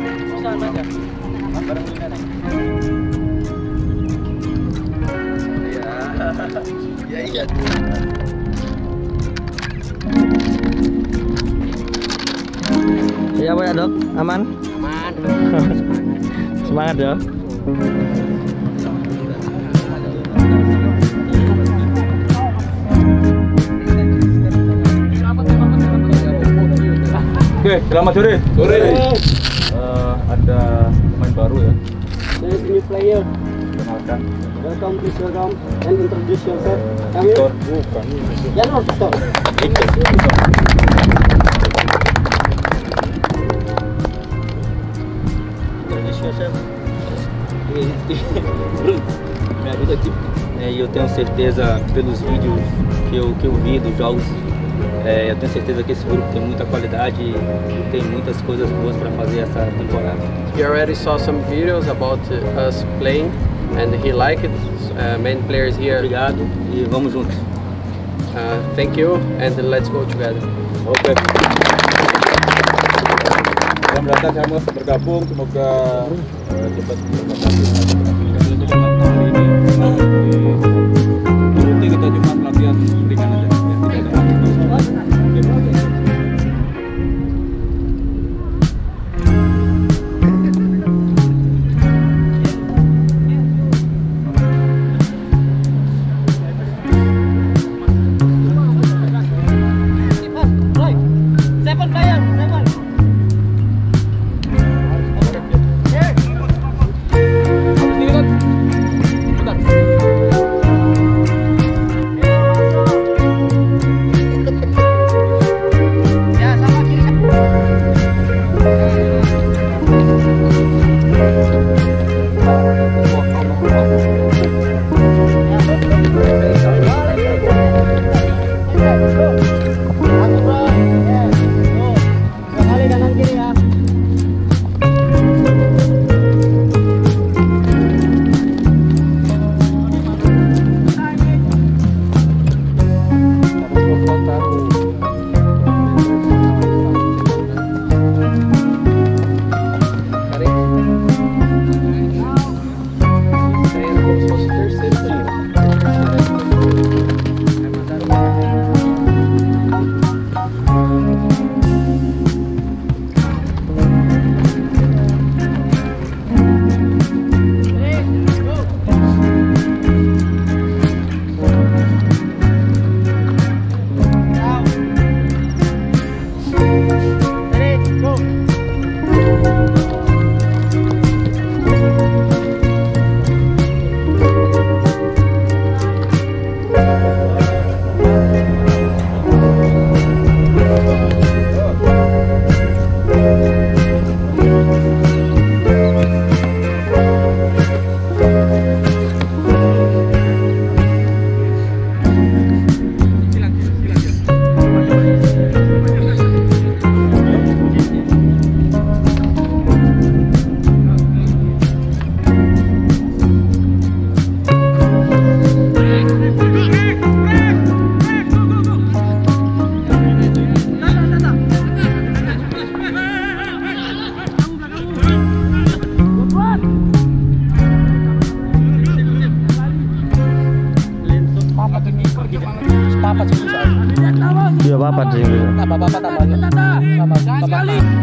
Bisa aja. Barang Linda nih. Ya. Ya iya. Iya, Pak ya, Dok. Aman? Aman. Semangat, Dok. Oke, selamat sore. Sore. Ada pemain baru ya. This new player. Kenalkan. Welcome, please welcome and introduce yourself. Kami. Bukan. Ya, Lord. Introduce yourself. Me ajuda aqui. Eu tenho certeza pelos vídeos que eu vi dos jogos. Eu tenho certeza que esse grupo tem muita qualidade e tem muitas coisas boas para fazer essa temporada. He already saw some videos about us playing and he liked it. Main players here. Obrigado e vamos juntos. Thank you and let's go together. Okay. Selamat datang semua bergabung, semoga cepat ini. Kita cuma pelatihan ringan aja. Bapak sih. Iya, bapak sih. Bapak tambah. Tambah sekali.